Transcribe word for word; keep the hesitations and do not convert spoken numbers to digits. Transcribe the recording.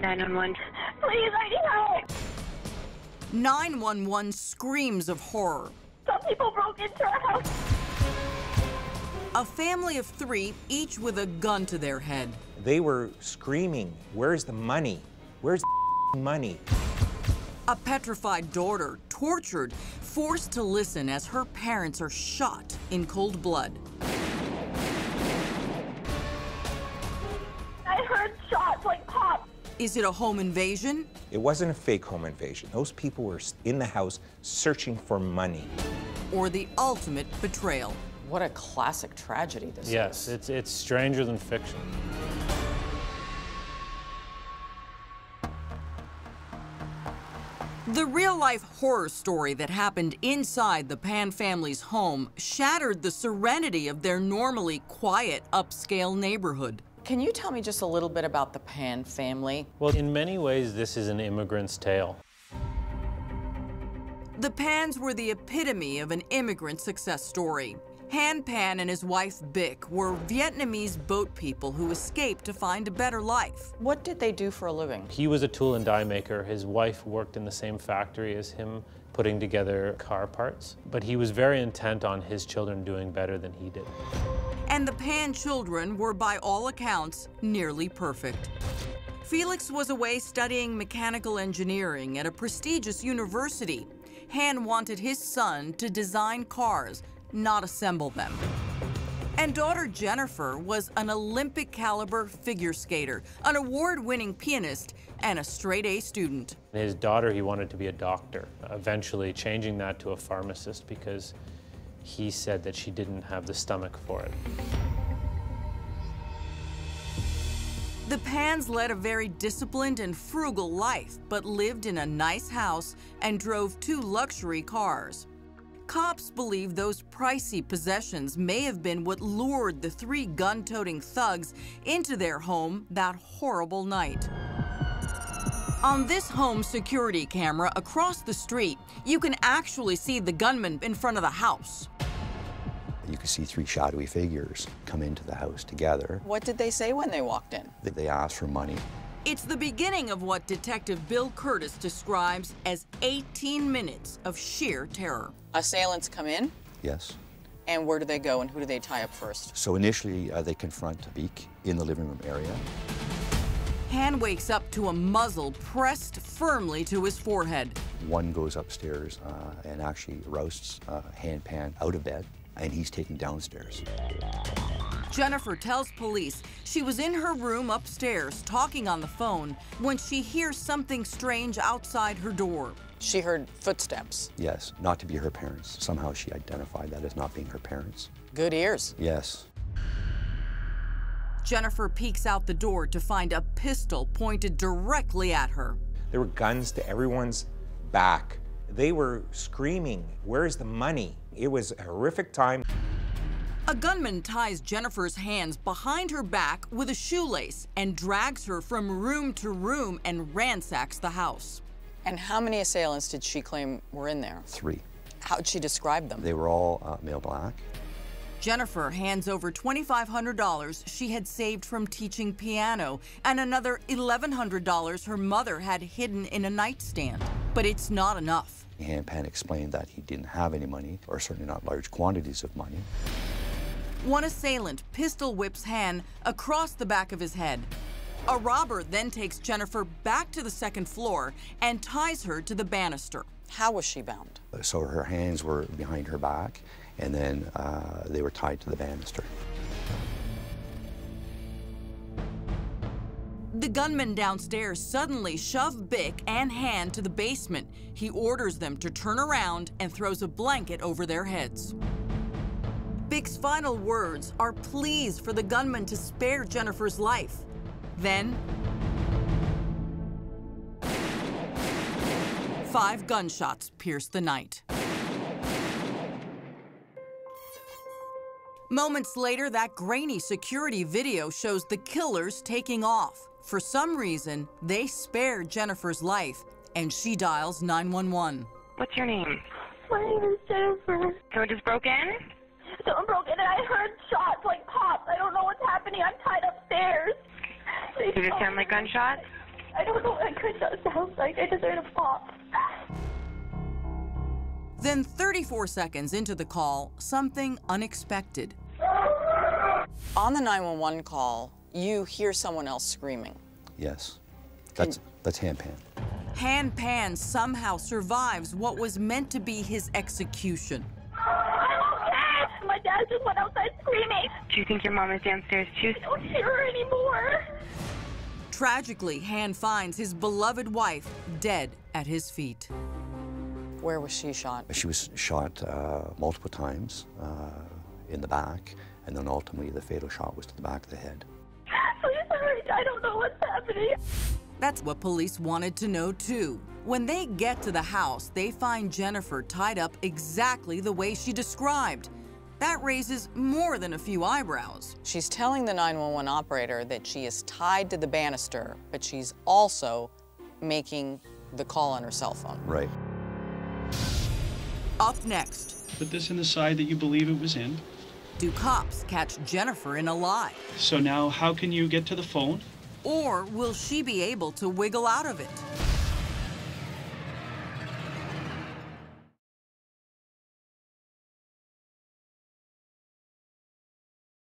nine one one. Please, I need help. nine one one screams of horror. Some people broke into our house. A family of three, each with a gun to their head. They were screaming, where's the money? Where's the money? A petrified daughter, tortured, forced to listen as her parents are shot in cold blood. I heard shots like pop. Is it a home invasion? It wasn't a fake home invasion. Those people were in the house searching for money. Or the ultimate betrayal. What a classic tragedy this yes, is. Yes, it's, it's stranger than fiction. The real-life horror story that happened inside the Pan family's home shattered the serenity of their normally quiet, upscale neighborhood. Can you tell me just a little bit about the Pan family? Well, in many ways, this is an immigrant's tale. The Pans were the epitome of an immigrant success story. Han Pan and his wife Bic were Vietnamese boat people who escaped to find a better life. What did they do for a living? He was a tool and die maker. His wife worked in the same factory as him, putting together car parts. But he was very intent on his children doing better than he did. And the Pan children were, by all accounts, nearly perfect. Felix was away studying mechanical engineering at a prestigious university. Han wanted his son to design cars, not assemble them. And daughter Jennifer was an Olympic caliber figure skater, an award-winning pianist, and a straight-A student. His daughter, he wanted to be a doctor, eventually changing that to a pharmacist because he said that she didn't have the stomach for it. The Pans led a very disciplined and frugal life, but lived in a nice house and drove two luxury cars. Cops believe those pricey possessions may have been what lured the three gun-toting thugs into their home that horrible night. On this home security camera across the street, you can actually see the gunman in front of the house. You can see three shadowy figures come into the house together. What did they say when they walked in? They asked for money. It's the beginning of what Detective Bill Curtis describes as eighteen minutes of sheer terror. Assailants come in? Yes. And where do they go and who do they tie up first? So initially, uh, they confront Bic in the living room area. Han wakes up to a muzzle pressed firmly to his forehead. One goes upstairs uh, and actually rousts uh, Han Pan out of bed, and he's taken downstairs. Jennifer tells police she was in her room upstairs talking on the phone when she hears something strange outside her door. She heard footsteps. Yes, not to be her parents. Somehow she identified that as not being her parents. Good ears. Yes. Jennifer peeks out the door to find a pistol pointed directly at her. There were guns to everyone's back. They were screaming, "Where's the money?" It was a horrific time. A gunman ties Jennifer's hands behind her back with a shoelace and drags her from room to room and ransacks the house. And how many assailants did she claim were in there? Three. How'd she describe them? They were all uh, male black. Jennifer hands over twenty-five hundred dollars she had saved from teaching piano and another eleven hundred dollars her mother had hidden in a nightstand. But it's not enough. Han Pan explained that he didn't have any money, or certainly not large quantities of money. One assailant pistol whips Han across the back of his head. A robber then takes Jennifer back to the second floor and ties her to the banister. How was she bound? So her hands were behind her back, and then uh, they were tied to the banister. The gunman downstairs suddenly shoved Bic and Han to the basement. He orders them to turn around and throws a blanket over their heads. Bic's final words are pleas for the gunman to spare Jennifer's life. Then, five gunshots pierce the night. Moments later, that grainy security video shows the killers taking off. For some reason, they spared Jennifer's life, and she dials nine one one. What's your name? My name is Jennifer. Someone just broke in? Someone broke in and I heard shots like pop. I don't know what's happening. I'm tied upstairs. Did it sound like gunshots? I don't know what Crenshaw sounds like. I just heard a pop. Then thirty-four seconds into the call, something unexpected. On the nine one one call, you hear someone else screaming. Yes. That's, that's Han Pan. Han Pan somehow survives what was meant to be his execution. My dad just went outside screaming. Do you think your mom is downstairs too? I don't hear her anymore. Tragically, Han finds his beloved wife dead at his feet. Where was she shot? She was shot uh, multiple times uh, in the back, and then ultimately the fatal shot was to the back of the head. Please hurry, I don't know what's happening. That's what police wanted to know, too. When they get to the house, they find Jennifer tied up exactly the way she described. That raises more than a few eyebrows. She's telling the nine one one operator that she is tied to the banister, but she's also making the call on her cell phone. Right. Up next. Put this in the side that you believe it was in. Do cops catch Jennifer in a lie? So now how can you get to the phone? Or will she be able to wiggle out of it?